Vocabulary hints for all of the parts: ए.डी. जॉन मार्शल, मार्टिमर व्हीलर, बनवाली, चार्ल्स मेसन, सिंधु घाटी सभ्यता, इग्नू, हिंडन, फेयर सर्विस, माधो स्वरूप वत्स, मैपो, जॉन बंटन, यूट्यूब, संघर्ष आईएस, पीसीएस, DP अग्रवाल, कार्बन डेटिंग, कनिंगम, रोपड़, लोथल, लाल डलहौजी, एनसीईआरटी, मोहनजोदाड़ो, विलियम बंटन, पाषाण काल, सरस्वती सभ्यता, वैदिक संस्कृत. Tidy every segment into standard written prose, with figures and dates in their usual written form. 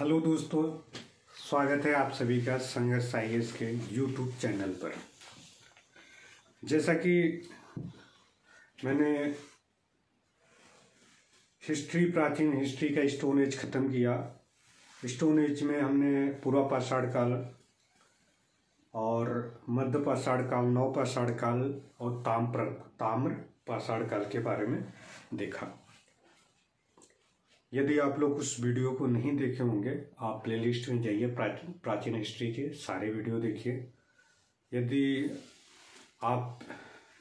Hello दोस्तों, स्वागत है आप सभी का संघर्ष आईएस के यूट्यूब चैनल पर। जैसा कि मैंने हिस्ट्री प्राचीन हिस्ट्री का स्टोन एज ख़त्म किया, स्टोन एज में हमने पूर्व पाषाण काल और मध्य पाषाण काल, नव पाषाण काल और ताम्र पाषाण काल के बारे में देखा। यदि आप लोग उस वीडियो को नहीं देखे होंगे, आप प्लेलिस्ट में जाइए, प्राचीन हिस्ट्री के सारे वीडियो देखिए। यदि आप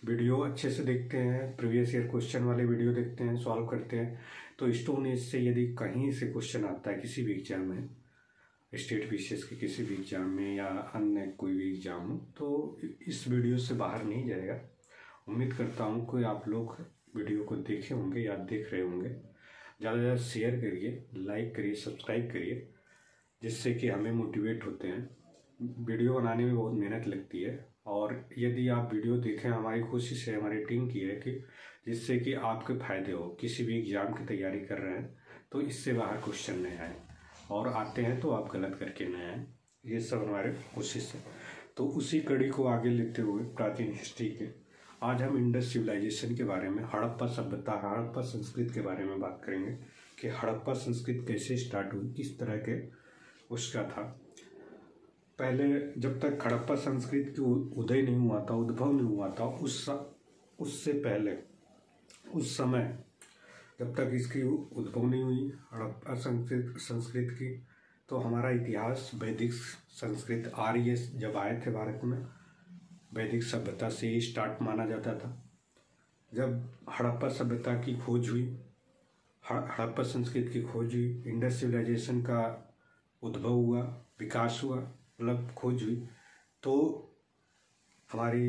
वीडियो अच्छे से देखते हैं, प्रीवियस ईयर क्वेश्चन वाले वीडियो देखते हैं, सॉल्व करते हैं, तो स्टोन एज से यदि कहीं से क्वेश्चन आता है किसी भी एग्जाम में, स्टेट पीसीएस के किसी भी एग्जाम में या अन्य कोई भी एग्जाम, तो इस वीडियो से बाहर नहीं जाएगा। उम्मीद करता हूँ कि आप लोग वीडियो को देखे होंगे या देख रहे होंगे। ज़्यादा से ज़्यादा शेयर करिए, लाइक करिए, सब्सक्राइब करिए, जिससे कि हमें मोटिवेट होते हैं। वीडियो बनाने में बहुत मेहनत लगती है और यदि आप वीडियो देखें, हमारी कोशिश है, हमारी टीम की है कि जिससे कि आपके फ़ायदे हो। किसी भी एग्ज़ाम की तैयारी कर रहे हैं तो इससे बाहर क्वेश्चन नहीं आए, और आते हैं तो आप गलत करके नहीं आए। ये सब हमारे कोशिश है। तो उसी कड़ी को आगे लेते हुए प्राचीन हिस्ट्री के आज हम इंडस सिविलाइजेशन के बारे में, हड़प्पा सभ्यता, हड़प्पा संस्कृत के बारे में बात करेंगे कि हड़प्पा संस्कृत कैसे स्टार्ट हुई, किस तरह के उसका था। पहले जब तक हड़प्पा संस्कृत की उदय नहीं हुआ था, उद्भव नहीं हुआ था, उससे पहले, उस समय जब तक इसकी उद्भव नहीं हुई हड़प्पा संस्कृत की, तो हमारा इतिहास वैदिक संस्कृत आर्यस जब आए थे भारत में, वैदिक सभ्यता से ही स्टार्ट माना जाता था। जब हड़प्पा सभ्यता की खोज हुई, हड़प्पा संस्कृत की खोज हुई, इंडस सिविलाइजेशन का उद्भव हुआ, विकास हुआ, मतलब खोज हुई, तो हमारे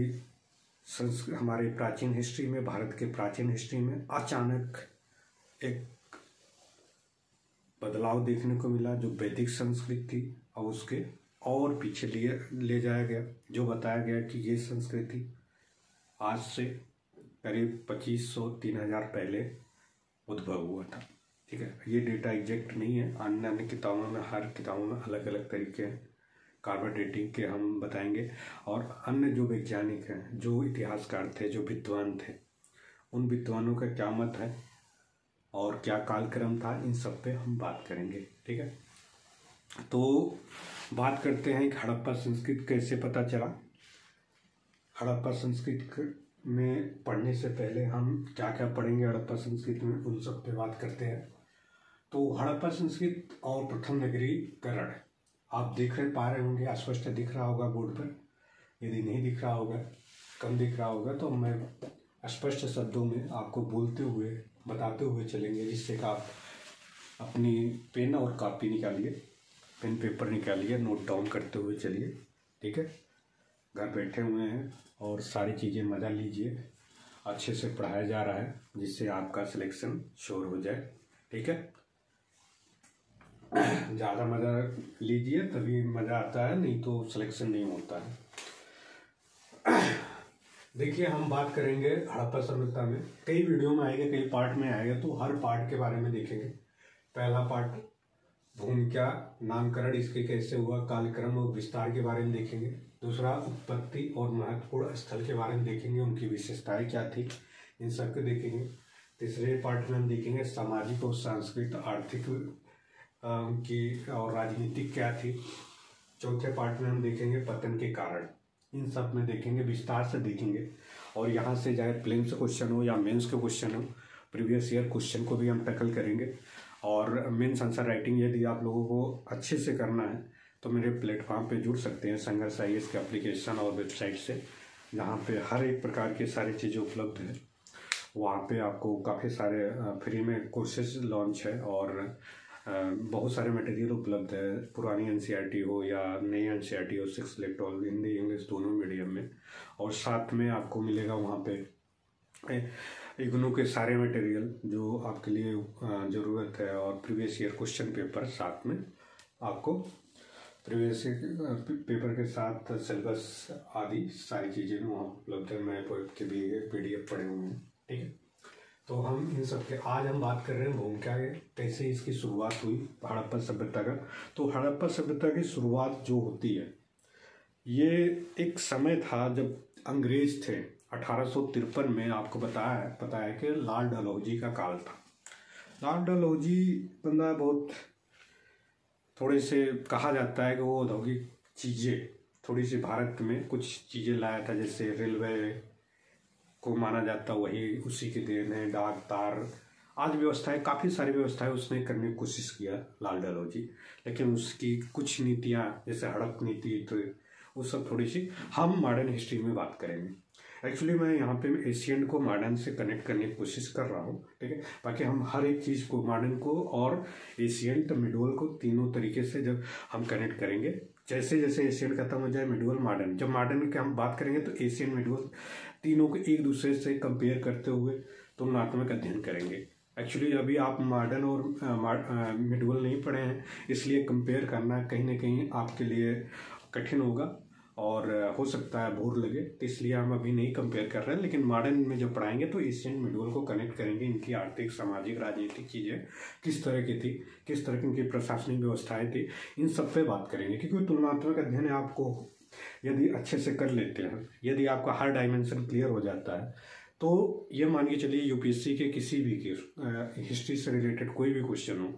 प्राचीन हिस्ट्री में, भारत के प्राचीन हिस्ट्री में अचानक एक बदलाव देखने को मिला, जो वैदिक संस्कृत थी और उसके और पीछे ले जाया गया। जो बताया गया कि ये संस्कृति आज से करीब 2500-3000 पहले उद्भव हुआ था। ठीक है, ये डेटा एग्जैक्ट नहीं है, अन्य अन्य किताबों में, हर किताबों में अलग अलग तरीके हैं। कार्बन डेटिंग के हम बताएंगे, और अन्य जो वैज्ञानिक हैं, जो इतिहासकार थे, जो विद्वान थे, उन विद्वानों का क्या मत है और क्या कालक्रम था, इन सब पे हम बात करेंगे। ठीक है, तो बात करते हैं कि हड़प्पा संस्कृत कैसे पता चला। हड़प्पा संस्कृत में पढ़ने से पहले हम क्या क्या पढ़ेंगे हड़प्पा संस्कृत में, उन सब पे बात करते हैं। तो हड़प्पा संस्कृत और प्रथम नगरीकरण, आप पा रहे होंगे, अस्पष्ट दिख रहा होगा बोर्ड पर। यदि नहीं दिख रहा होगा, कम दिख रहा होगा, तो मैं स्पष्ट शब्दों में आपको बोलते हुए, बताते हुए चलेंगे, जिससे कि आप अपनी पेन और कापी निकालिए, पेन पेपर निकालिए, नोट डाउन करते हुए चलिए। ठीक है, घर बैठे हुए हैं और सारी चीज़ें मजा लीजिए, अच्छे से पढ़ाया जा रहा है, जिससे आपका सिलेक्शन श्योर हो जाए। ठीक है, ज़्यादा मज़ा लीजिए तभी मज़ा आता है, नहीं तो सिलेक्शन नहीं होता है। देखिए, हम बात करेंगे हड़प्पा सभ्यता में, कई वीडियो में आएगा, कई पार्ट में आएगा, तो हर पार्ट के बारे में देखेंगे। पहला पार्ट भूमिका, नामकरण, इसके कैसे हुआ, कालक्रम और विस्तार के बारे में देखेंगे। दूसरा, उत्पत्ति और महत्वपूर्ण स्थल के बारे में देखेंगे, उनकी विशेषताएं क्या थी, इन सब को देखेंगे। तीसरे पार्ट में हम देखेंगे सामाजिक और सांस्कृतिक, आर्थिक की और राजनीतिक क्या थी। चौथे पार्ट में हम देखेंगे पतन के कारण, इन सब में देखेंगे, विस्तार से देखेंगे। और यहाँ से चाहे प्रीलिम्स क्वेश्चन हो या मेन्स के क्वेश्चन हो, प्रीवियस ईयर क्वेश्चन को भी हम टैकल करेंगे। और मेन्स आंसर राइटिंग यदि आप लोगों को अच्छे से करना है तो मेरे प्लेटफॉर्म पे जुड़ सकते हैं, संघर्ष आईएस के एप्लीकेशन और वेबसाइट से, जहाँ पे हर एक प्रकार की सारी चीज़ें उपलब्ध है। वहाँ पे आपको काफ़ी सारे फ्री में कोर्सेज लॉन्च है और बहुत सारे मटेरियल उपलब्ध है। पुरानी एनसीईआरटी हो या नई एनसीईआरटी हो, 6 लेवल हिंदी इंग्लिश दोनों मीडियम में, और साथ में आपको मिलेगा वहाँ पर इग्नू के सारे मटेरियल जो आपके लिए ज़रूरत है, और प्रीवियस ईयर क्वेश्चन पेपर साथ में, आपको प्रीवियस पेपर के साथ सिलेबस आदि सारी चीज़ें वहाँ उपलब्ध है। मैपो के भी PDF पड़े हुए हैं। ठीक है, तो हम इन सब के आज हम बात कर रहे हैं भूमिका के, कैसे इसकी शुरुआत हुई हड़प्पा सभ्यता का। तो हड़प्पा सभ्यता की शुरुआत जो होती है, ये एक समय था जब अंग्रेज थे 1853 में। आपको पता है कि लाल डलहौजी का काल था। लाल डलहौजी बंदा बहुत थोड़े से कहा जाता है कि वो औद्योगिक चीज़ें थोड़ी सी भारत में कुछ चीज़ें लाया था, जैसे रेलवे को माना जाता वही उसी के देन है, डाक तार आज व्यवस्थाएं, काफ़ी सारी व्यवस्थाएं उसने करने की कोशिश किया लाल डलहौजी। लेकिन उसकी कुछ नीतियां जैसे हड़प नीति, तो वो सब थोड़ी सी हम मॉडर्न हिस्ट्री में बात करेंगे। एक्चुअली मैं यहाँ पे एशियन को मॉडर्न से कनेक्ट करने की कोशिश कर रहा हूँ, ठीक है। बाकी हम हर एक चीज़ को, मॉडर्न को और एशियन तो मिडोल को, तीनों तरीके से जब हम कनेक्ट करेंगे, जैसे जैसे एशियन खत्म हो जाए मिडल मॉडर्न, जब मॉडर्न की हम बात करेंगे तो एशियन मिडल तीनों को एक दूसरे से कंपेयर करते हुए तुलनात्मक अध्ययन करेंगे। एक्चुअली अभी आप मॉडर्न और मिडल नहीं पढ़े हैं, इसलिए कंपेयर करना कहीं ना कहीं आपके लिए कठिन होगा और हो सकता है बोर लगे, तो इसलिए हम अभी नहीं कंपेयर कर रहे हैं। लेकिन मॉडर्न में जब पढ़ाएंगे तो एशियन मिडल को कनेक्ट करेंगे, इनकी आर्थिक, सामाजिक, राजनीतिक चीज़ें किस तरह की थी, किस तरह की इनकी प्रशासनिक व्यवस्थाएं थी, इन सब पे बात करेंगे। क्योंकि तुलनात्मक अध्ययन आपको यदि अच्छे से कर लेते हैं, यदि आपका हर डायमेंशन क्लियर हो जाता है, तो ये मान के चलिए यूपीएससी के किसी भी के हिस्ट्री से रिलेटेड कोई भी क्वेश्चन हो,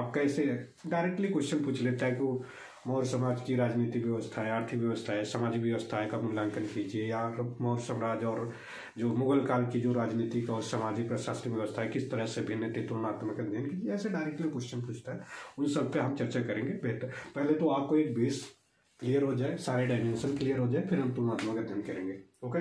आपका ऐसे डायरेक्टली क्वेश्चन पूछ लेता है कि वो मौर्य समाज की राजनीतिक व्यवस्था है, आर्थिक व्यवस्था है, सामाजिक व्यवस्था है का मूल्यांकन कीजिए, या मौर्य साम्राज्य और जो मुगल काल की जो राजनीतिक और सामाजिक प्रशासनिक व्यवस्था है किस तरह से भिन्न थी, तुलनात्मक अध्ययन कीजिए, ऐसे डायरेक्टली क्वेश्चन पूछता है। उन सब पे हम चर्चा करेंगे। बेहतर पहले तो आपको एक बेस क्लियर हो जाए, सारे डायमेंशन क्लियर हो जाए, फिर हम तुलनात्मक अध्ययन करेंगे। Okay,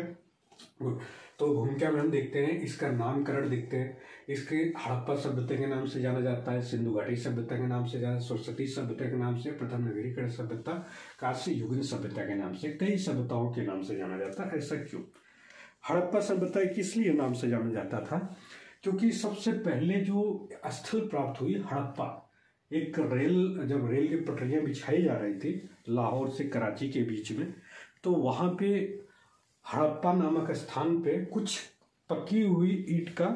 good. तो भूमिका में हम देखते हैं, इसका नामकरण देखते हैं। इसके हड़प्पा सभ्यता के नाम से जाना जाता है, सिंधु घाटी सभ्यता के नाम से जाना, सरस्वती सभ्यता के नाम से, प्रथम नगरीकरण सभ्यता, कांस्य युगीन सभ्यता के नाम से, कई सभ्यताओं के नाम से जाना जाता है। ऐसा क्यों हड़प्पा सभ्यता किस लिए नाम से जाना जाता था? क्योंकि सबसे पहले जो स्थल प्राप्त हुई हड़प्पा, एक रेल, जब रेल की पटरियाँ बिछाई जा रही थी लाहौर से कराची के बीच में, तो वहाँ पे हड़प्पा नामक स्थान पे कुछ पकी हुई ईंट का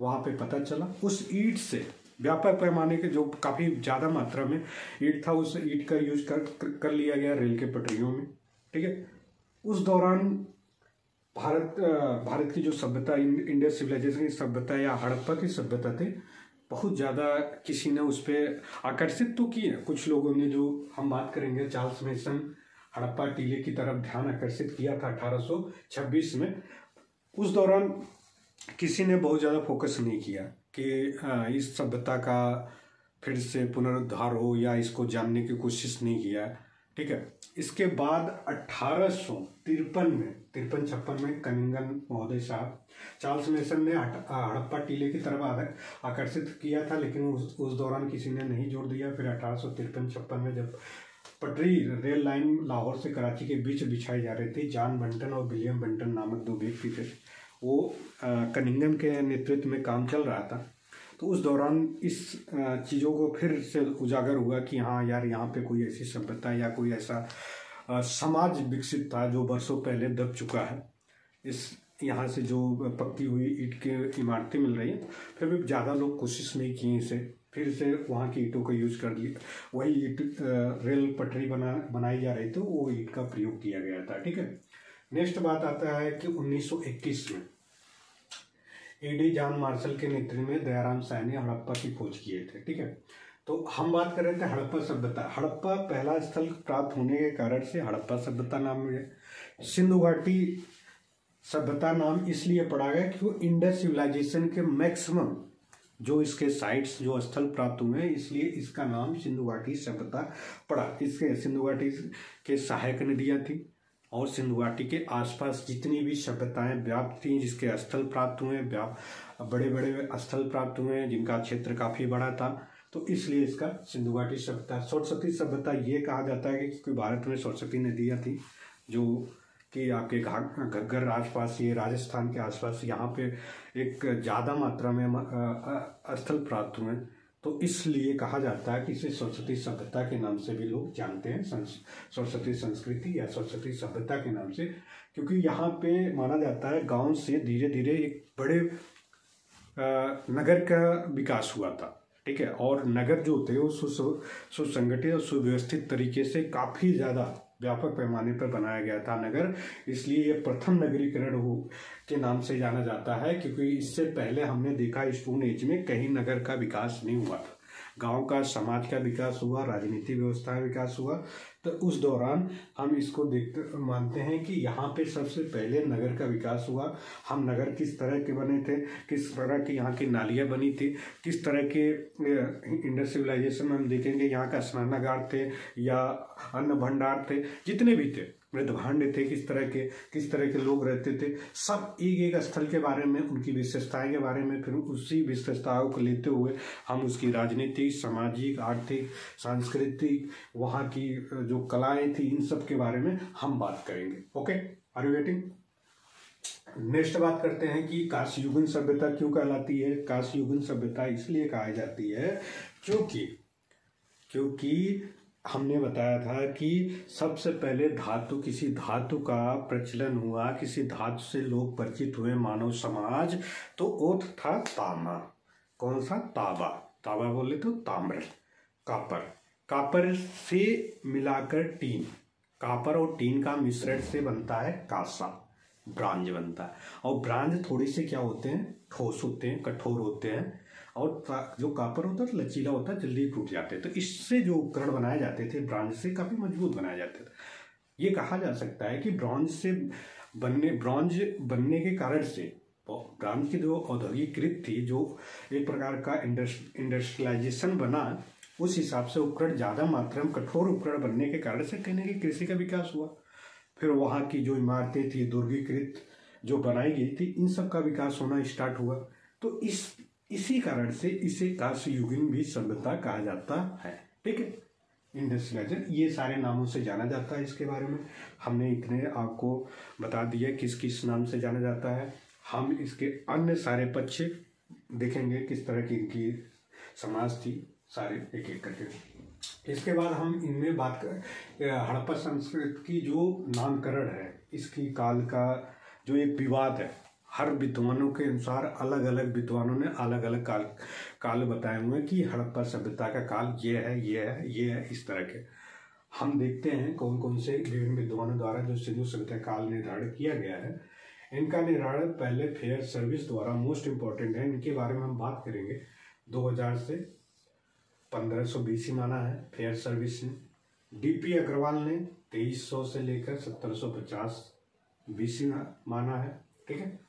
वहाँ पे पता चला। उस ईंट से व्यापक पैमाने के, जो काफ़ी ज़्यादा मात्रा में ईंट था, उस ईंट का यूज कर लिया गया रेल के पटरियों में, ठीक है। उस दौरान भारत की जो सभ्यता, इंडस सिविलाइजेशन की सभ्यता या हड़प्पा की सभ्यता थी, बहुत ज़्यादा किसी ने उस पर आकर्षित तो किया, कुछ लोगों ने, जो हम बात करेंगे चार्ल्स मेसन, हड़प्पा टीले की तरफ ध्यान आकर्षित किया था 1826 में। उस दौरान किसी ने बहुत ज़्यादा फोकस नहीं किया कि इस सभ्यता का फिर से पुनरुद्धार हो, या इसको जानने की कोशिश नहीं किया, ठीक है। इसके बाद 1853 में कनिंगम महोदय साहब, चार्ल्स मेसन ने हड़प्पा टीले की तरफ आकर्षित किया था, लेकिन उस दौरान किसी ने नहीं जोर दिया। फिर 1853-56 में जब पटरी रेल लाइन लाहौर से कराची के बीच बिछाई जा रही थी, जॉन बंटन और विलियम बंटन नामक दो व्यक्ति थे, वो कनिंगम के नेतृत्व में काम चल रहा था। तो उस दौरान इस चीज़ों को फिर से उजागर हुआ कि हाँ यार, यहाँ पे कोई ऐसी सभ्यता या कोई ऐसा समाज विकसित था जो बरसों पहले दब चुका है। इस यहाँ से जो पक्की हुई ईंट की इमारतें मिल रही हैं, फिर भी ज़्यादा लोग कोशिश नहीं किए इसे, फिर से वहाँ की ईंटों का यूज़ कर दिया। वही ईंट रेल पटरी बनाई जा रही थी, वो ईंट का प्रयोग किया गया था, ठीक है। नेक्स्ट बात आता है कि 1921 में ए.डी. जॉन मार्शल के नेतृत्व में दयाराम साहनी ने हड़प्पा की खोज किए थे, ठीक है। तो हम बात कर रहे थे हड़प्पा सभ्यता। हड़प्पा पहला स्थल प्राप्त होने के कारण से हड़प्पा सभ्यता नाम मिले। सिंधु घाटी सभ्यता नाम इसलिए पड़ा गया क्योंकि इंडस सिविलाइजेशन के मैक्सिमम जो इसके साइट्स, जो स्थल प्राप्त हुए हैं, इसलिए इसका नाम सिंधु घाटी सभ्यता पड़ा। इसके सिंधु घाटी के सहायक नदियाँ थी, और सिंधु घाटी के आसपास जितनी भी सभ्यताएं व्याप्त थी, जिसके स्थल प्राप्त हुए, बड़े बड़े स्थल प्राप्त हुए हैं, जिनका क्षेत्र काफ़ी बड़ा था, तो इसलिए इसका सिंधु घाटी सभ्यता। सरस्वती सभ्यता ये कहा जाता है कि क्योंकि भारत में सरस्वती नदियाँ थी, जो कि आपके घग्गर आसपास, ये राजस्थान के आसपास, यहाँ पे एक ज़्यादा मात्रा में स्थल प्राप्त हुए, तो इसलिए कहा जाता है कि इसे सरस्वती सभ्यता के नाम से भी लोग जानते हैं, सरस्वती संस्कृति या सरस्वती सभ्यता के नाम से, क्योंकि यहाँ पे माना जाता है गांव से धीरे धीरे एक बड़े नगर का विकास हुआ था, ठीक है। और नगर जो थे वो सुसंगठित और सुव्यवस्थित तरीके से काफ़ी ज़्यादा व्यापक पैमाने पर बनाया गया था नगर, इसलिए ये प्रथम नगरीकरण हो के नाम से जाना जाता है, क्योंकि इससे पहले हमने देखा स्टोन एज में कहीं नगर का विकास नहीं हुआ था। गांव का, समाज का विकास हुआ, राजनीतिक व्यवस्था का विकास हुआ। तो उस दौरान हम इसको देखते मानते हैं कि यहाँ पे सबसे पहले नगर का विकास हुआ। हम नगर किस तरह के बने थे, किस तरह के यहाँ की नालियाँ बनी थी, किस तरह के इंडस सिविलाइजेशन में हम देखेंगे यहाँ का स्नानागार थे या अन्न भंडार थे, जितने भी थे मृदभांड थे, किस तरह के लोग रहते थे, सब एक एक स्थल के बारे में, उनकी विशेषताएं के बारे में, फिर उसी विशेषताओं को लेते हुए हम उसकी राजनीतिक, सामाजिक, आर्थिक, सांस्कृतिक, वहाँ की जो कलाएं थी, इन सब के बारे में हम बात करेंगे। Okay, are you waiting? Next बात करते हैं कि कांस्य युगीन सभ्यता क्यों कहलाती है। कांस्य युगीन सभ्यता इसलिए कहा जाती है क्योंकि हमने बताया था कि सबसे पहले किसी धातु का प्रचलन हुआ, किसी धातु से लोग परिचित हुए, मानव समाज। तो ओथ था तामा, कौन सा? तांबा बोले तो ताम्र। कापर से मिलाकर टीन, कापर और टीन का मिश्रण से बनता है कांसा, ब्रांज बनता है। और ब्रांज थोड़े से क्या होते हैं? ठोस होते हैं, कठोर होते हैं। और जो कापर होता है लचीला होता है, जल्दी टूट जाते हैं। तो इससे जो उपकरण बनाए जाते थे ब्रांज से काफ़ी मजबूत बनाए जाते थे। ये कहा जा सकता है कि ब्रांज बनने के कारण से ब्रांज की जो औद्योगिकीकृत थी, जो एक प्रकार का इंडस्ट्रियलाइजेशन बना, उस हिसाब से उपकरण ज़्यादा मात्रा में कठोर उपकरण बनने के कारण से कहीं ना कहीं कृषि का विकास हुआ। फिर वहाँ की जो इमारतें थी दुर्गीकृत जो बनाई गई थी, इन सब का विकास होना स्टार्ट हुआ। तो इसी कारण से इसे कांस्य युगीन भी सभ्यता कहा जाता है, ठीक है। इंडस्ट्रियलाइजेशन, ये सारे नामों से जाना जाता है। इसके बारे में हमने इतने आपको बता दिया किस किस नाम से जाना जाता है। हम इसके अन्य सारे पक्ष देखेंगे, किस तरह की इनकी समाज थी, सारे एक एक करके। इसके बाद हम इनमें बात कर हड़प्पा संस्कृत की जो नामकरण है, इसकी काल का जो एक विवाद है, हर विद्वानों के अनुसार अलग अलग विद्वानों ने अलग अलग काल बताए हुए कि हड़प्पा सभ्यता का काल ये है, ये है, ये है। इस तरह के हम देखते हैं कौन कौन से विभिन्न विद्वानों द्वारा जो सिंधु सभ्यता काल निर्धारण किया गया है। इनका निर्धारण पहले फेयर सर्विस द्वारा मोस्ट इम्पॉर्टेंट है, इनके बारे में हम बात करेंगे। 2000 से 1520 माना है फेयर सर्विस ने। DP अग्रवाल ने 2300 से लेकर 1750 BC माना है, ठीक है।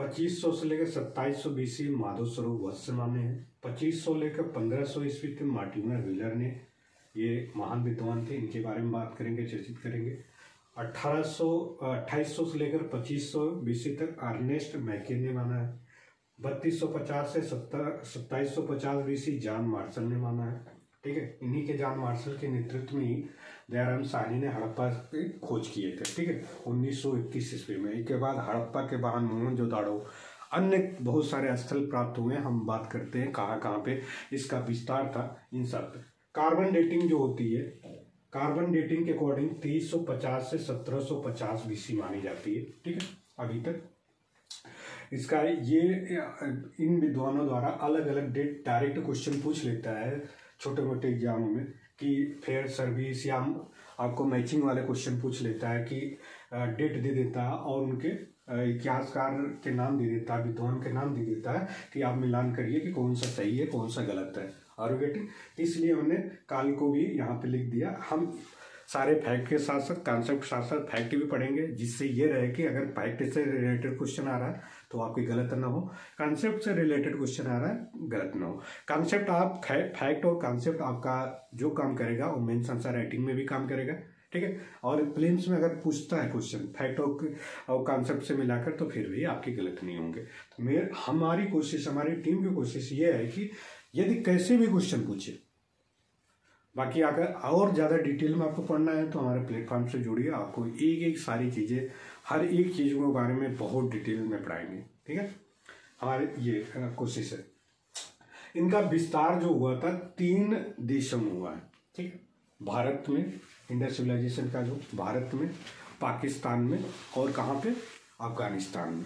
2500 से लेकर 2700 BC माधो स्वरूप वत्स माने हैं। 2500 लेकर 1500 ईस्वी तक मार्टिमर व्हीलर ने, ये महान विद्वान थे, इनके बारे में बात करेंगे, चर्चित करेंगे। 2800 से लेकर 2500 BC तक आर्नेस्ट मैके ने माना है। 3250 से 2750 BC जॉन मार्शल ने माना है, ठीक है। इन्हीं के जॉन मार्शल के नेतृत्व में ही दयाराम साहनी ने हड़प्पा की खोज किए थे, ठीक है, 1921 ईस्वी में। इसके बाद हड़प्पा के बाद मोहनजोदाड़ो, अन्य बहुत सारे स्थल प्राप्त हुए। हम बात करते हैं कहाँ पे इसका विस्तार था, इन सब। कार्बन डेटिंग जो होती है, कार्बन डेटिंग के अकॉर्डिंग 2350 से 1750 BC मानी जाती है, ठीक है। अभी तक इसका ये इन विद्वानों द्वारा अलग अलग डेट डायरेक्ट क्वेश्चन पूछ लेता है छोटे मोटे एग्जामों में, कि फेयर सर्विस या आपको मैचिंग वाले क्वेश्चन पूछ लेता है, कि डेट दे देता है और उनके इतिहासकार के नाम दे देता है, विद्वान के नाम दे देता है, कि आप मिलान करिए कि कौन सा सही है, कौन सा गलत है। और बेटी इसलिए हमने काल को भी यहाँ पे लिख दिया। हम सारे फैक्ट के साथ साथ कॉन्सेप्ट के साथ साथ फैक्ट भी पढ़ेंगे, जिससे ये रहे कि अगर फैक्ट से रिलेटेड क्वेश्चन आ रहा है तो आपकी गलत ना हो, कॉन्सेप्ट से रिलेटेड क्वेश्चन आ रहा है गलत ना हो। कॉन्सेप्ट आप फैक्ट और कॉन्सेप्ट आपका जो काम करेगा वो मेंस आंसर राइटिंग में भी काम करेगा, ठीक है। और प्लेन्स में अगर पूछता है क्वेश्चन फैक्ट और कॉन्सेप्ट से मिलाकर, तो फिर भी आपके गलत नहीं होंगे। तो हमारी कोशिश, हमारी टीम की कोशिश ये है कि यदि कैसे भी क्वेश्चन पूछे, बाकी अगर और ज़्यादा डिटेल में आपको पढ़ना है तो हमारे प्लेटफॉर्म से जुड़िए, आपको एक एक सारी चीज़ें, हर एक चीज़ के बारे में बहुत डिटेल में पढ़ाएंगे, ठीक है, हमारे ये कोशिश है। इनका विस्तार जो हुआ था 3 देशों में हुआ है, ठीक है। भारत में इंडस सिविलाइजेशन का जो, भारत में, पाकिस्तान में और कहाँ पे, अफगानिस्तान में।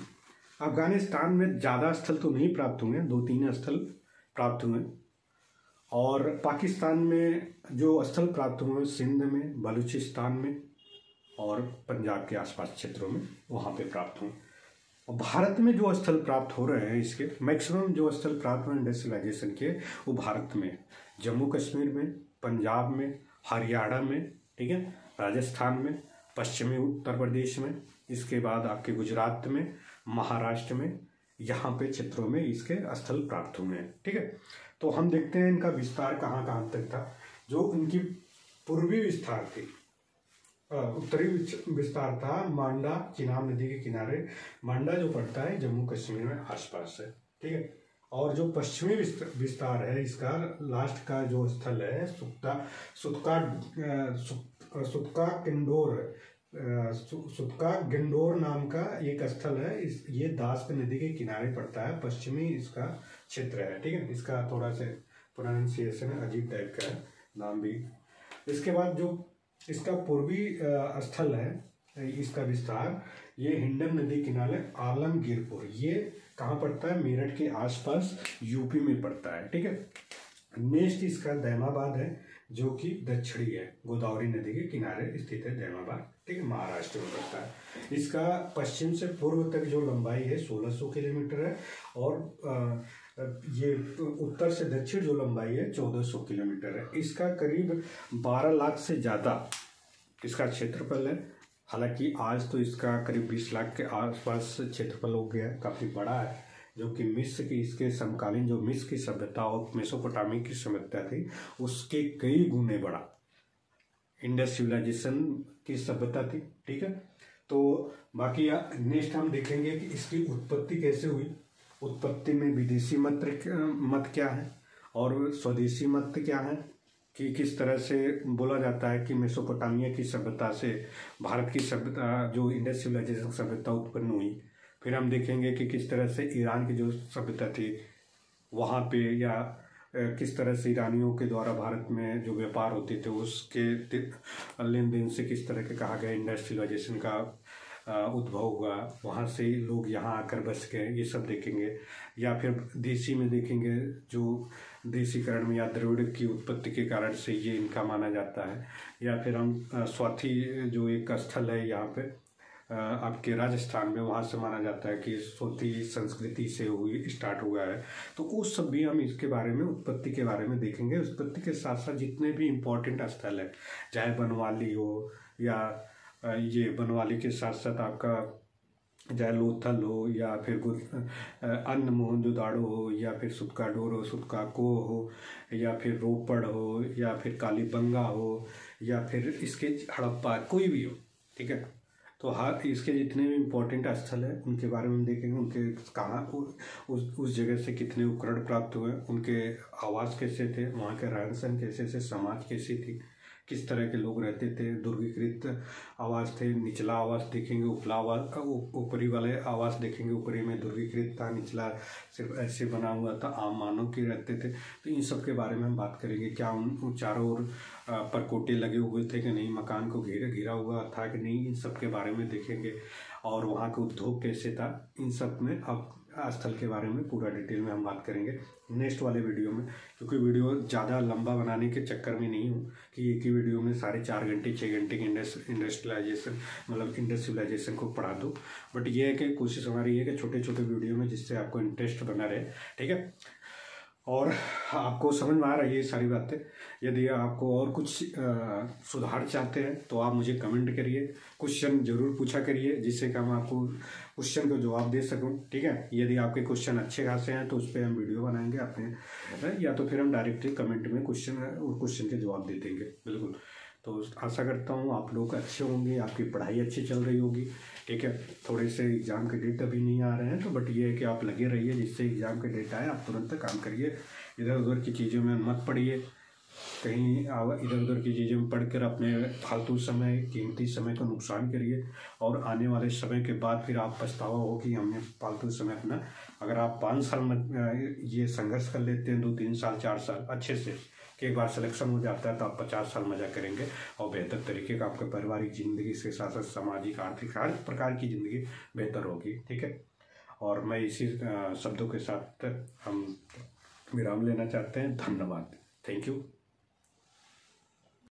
अफगानिस्तान में ज़्यादा स्थल तो नहीं प्राप्त हुए, 2-3 स्थल प्राप्त हुए। और पाकिस्तान में जो स्थल प्राप्त हुए सिंध में, बलूचिस्तान में और पंजाब के आसपास क्षेत्रों में, वहाँ पे प्राप्त हुए। और भारत में जो स्थल प्राप्त हो रहे हैं, इसके मैक्सिमम जो स्थल प्राप्त हुए इंडस सिविलाइजेशन के, वो भारत में, जम्मू कश्मीर में, पंजाब में, हरियाणा में, ठीक है, राजस्थान में, पश्चिमी उत्तर प्रदेश में, इसके बाद आपके गुजरात में, महाराष्ट्र में, यहाँ पे क्षेत्रों में इसके स्थल प्राप्त हुए हैं। ठीक है, तो हम देखते हैं इनका विस्तार कहाँ कहाँ तक था। जो इनकी पूर्वी विस्तार थी, उत्तरी विस्तार था मांडा चिनाब नदी के किनारे, मांडा जो पड़ता है जम्मू कश्मीर में आसपास है, ठीक है। और जो पश्चिमी विस्तार है इसका लास्ट का जो स्थल है सुतका गिंडोर नाम का एक स्थल है। ये दास्क नदी के किनारे पड़ता है, पश्चिमी इसका क्षेत्र है, ठीक है। इसका थोड़ा सा प्रोनाउंसिएशन अजीब टाइप का है, नाम भी। इसके बाद जो इसका पूर्वी स्थल है, इसका विस्तार, ये हिंडन नदी किनारे आलमगीरपुर, ये कहाँ पड़ता है, मेरठ के आसपास यूपी में पड़ता है, ठीक है। नेक्स्ट इसका दैमाबाद है, जो कि दक्षिणी है, गोदावरी नदी के किनारे स्थित है दैमाबाद, ठीक है, महाराष्ट्र में पड़ता है। इसका पश्चिम से पूर्व तक जो लंबाई है 1600 किलोमीटर है, और ये उत्तर से दक्षिण जो लंबाई है 1400 किलोमीटर है। इसका करीब 12 लाख से ज़्यादा इसका क्षेत्रफल है। हालांकि आज तो इसका करीब 20 लाख के आसपास क्षेत्रफल हो गया, काफ़ी बड़ा है, जो कि मिस्र की, इसके समकालीन जो मिस्र की सभ्यता और मेसोपोटामिया की सभ्यता थी, उसके कई गुने बड़ा इंडस सिविलाइजेशन की सभ्यता थी, ठीक है। तो बाकी नेक्स्ट हम देखेंगे कि इसकी उत्पत्ति कैसे हुई, उत्पत्ति में विदेशी मत क्या है और स्वदेशी मत क्या है, कि किस तरह से बोला जाता है कि मेसोपोटामिया की सभ्यता से भारत की सभ्यता, जो इंडस सिविलाइजेशन सभ्यता उत्पन्न हुई। फिर हम देखेंगे कि किस तरह से ईरान की जो सभ्यता थी वहाँ पे, या किस तरह से ईरानियों के द्वारा भारत में जो व्यापार होते थे उसके लेन देन से किस तरह के कहा गया इंडस सिविलाइजेशन का उद्भव हुआ, वहाँ से लोग यहाँ आकर बस गए, ये सब देखेंगे। या फिर देशी में देखेंगे, जो देशीकरण में या द्रविड़ की उत्पत्ति के कारण से ये इनका माना जाता है। या फिर हम स्वाथी जो एक स्थल है यहाँ पे आपके राजस्थान में, वहाँ से माना जाता है कि सोती संस्कृति से हुई, स्टार्ट हुआ है। तो उस सब भी हम इसके बारे में, उत्पत्ति के बारे में देखेंगे। उत्पत्ति के साथ साथ जितने भी इम्पोर्टेंट स्थल है, चाहे बनवाली हो, या ये बनवाली के साथ साथ आपका चाहे लोथल हो, या फिर अन्न मोहनजोदाड़ो हो, या फिर सुतका डोर हो, सुतका को हो, या फिर रोपड़ हो, या फिर कालीबंगा हो, या फिर इसके हड़प्पा, कोई भी हो, ठीक है। तो हर इसके जितने भी इम्पोर्टेंट स्थल हैं उनके बारे में हम देखेंगे, उनके कहाँ, उस जगह से कितने उपकरण प्राप्त हुए, उनके आवास कैसे थे, वहाँ के रहन सहन कैसे थे, समाज कैसी थी, किस तरह के लोग रहते थे, दुर्गीकृत आवास थे, निचला आवास देखेंगे, उपला आवास, ऊपरी वाले आवास देखेंगे, ऊपरी में दुर्गीकृत था, निचला सिर्फ ऐसे बना हुआ था, आम मानव के रहते थे। तो इन सब के बारे में हम बात करेंगे। क्या उन चारों ओर परकोटे लगे हुए थे कि नहीं, मकान को घिरा हुआ था कि नहीं, इन सब के बारे में देखेंगे। और वहाँ का उद्योग कैसे था, इन सब में अब स्थल के बारे में पूरा डिटेल में हम बात करेंगे नेक्स्ट वाले वीडियो में। क्योंकि वीडियो ज़्यादा लंबा बनाने के चक्कर में नहीं हूँ कि एक ही वीडियो में साढ़े 4 घंटे 6 घंटे के इंडस्ट्रियलाइजेशन मतलब इंडस सिविलाइजेशन को पढ़ा दो। बट ये है कि कोशिश हमारी है कि छोटे छोटे वीडियो में, जिससे आपको इंटरेस्ट बना रहे, ठीक है, और आपको समझ में आ रहा है ये सारी बातें। यदि आपको और कुछ सुधार चाहते हैं तो आप मुझे कमेंट करिए, क्वेश्चन जरूर पूछा करिए, जिससे कि हम आपको क्वेश्चन का जवाब दे सकूं, ठीक है। यदि आपके क्वेश्चन अच्छे खासे हैं तो उस पर हम वीडियो बनाएंगे अपने, या तो फिर हम डायरेक्टली कमेंट में क्वेश्चन के जवाब दे देंगे, बिल्कुल। तो आशा करता हूँ आप लोग अच्छे होंगे, आपकी पढ़ाई अच्छी चल रही होगी, ठीक है। थोड़े से एग्ज़ाम के डेट अभी नहीं आ रहे हैं, तो बट ये है कि आप लगे रहिए, जिससे एग्ज़ाम के डेट आए आप तुरंत काम करिए। इधर उधर की चीज़ों में मत पढ़िए, कहीं इधर उधर की चीज़ों में पढ़कर अपने फालतू समय, कीमती समय का नुकसान करिए, और आने वाले समय के बाद फिर आप पछतावा हो कि हमने फालतू समय अपना। अगर आप 5 साल ये संघर्ष कर लेते हैं, 2-3 साल 4 साल अच्छे से, कि एक बार सिलेक्शन हो जाता है, तो आप 50 साल मजा करेंगे और बेहतर तरीके का आपके पारिवारिक ज़िंदगी, इसके साथ साथ सामाजिक, आर्थिक, हर प्रकार की ज़िंदगी बेहतर होगी, ठीक है। और मैं इसी शब्दों के साथ हम विराम लेना चाहते हैं। धन्यवाद, थैंक यू।